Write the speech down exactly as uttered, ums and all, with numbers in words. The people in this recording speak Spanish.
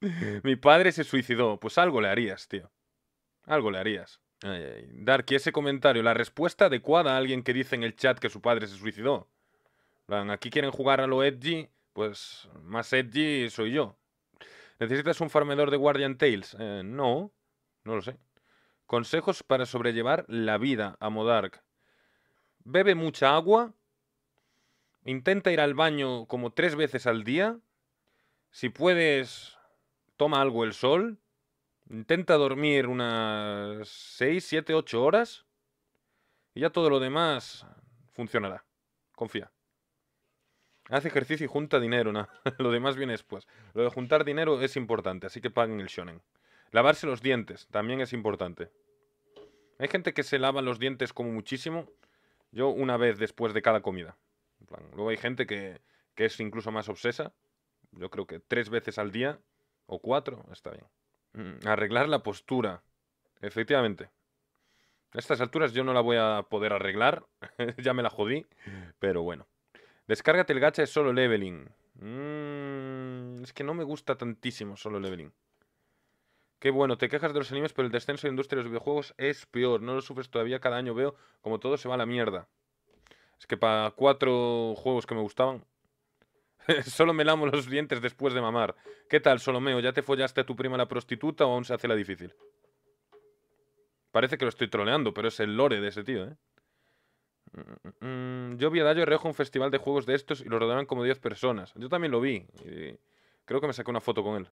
Mi padre se suicidó. Pues algo le harías, tío. Algo le harías. Ay, ay. Darky, ese comentario. La respuesta adecuada a alguien que dice en el chat que su padre se suicidó. Aquí quieren jugar a lo edgy. Pues más edgy soy yo. ¿Necesitas un farmedor de Guardian Tales? Eh, no. No lo sé. Consejos para sobrellevar la vida a Modark. Bebe mucha agua. Intenta ir al baño como tres veces al día. Si puedes, toma algo el sol. Intenta dormir unas seis, siete, ocho horas. Y ya todo lo demás funcionará. Confía. Haz ejercicio y junta dinero, ¿no? Lo demás viene después. Lo de juntar dinero es importante, así que paguen el shonen. Lavarse los dientes también es importante. Hay gente que se lava los dientes como muchísimo. Yo una vez después de cada comida. En plan, luego hay gente que, que es incluso más obsesa. Yo creo que tres veces al día o cuatro está bien. Mm, arreglar la postura. Efectivamente. A estas alturas yo no la voy a poder arreglar. Ya me la jodí. Pero bueno. Descárgate el gacha de solo leveling. Mm, es que no me gusta tantísimo solo leveling. Qué bueno, te quejas de los animes, pero el descenso de la industria de los videojuegos es peor. No lo sufres todavía, cada año veo como todo se va a la mierda. Es que para cuatro juegos que me gustaban... Solo me lamo los dientes después de mamar. ¿Qué tal, Solomeo? ¿Ya te follaste a tu prima la prostituta o aún se hace la difícil? Parece que lo estoy troleando, pero es el lore de ese tío, ¿eh? Yo vi a Dayo Rejo un festival de juegos de estos y lo rodaron como diez personas. Yo también lo vi. Y creo que me saqué una foto con él.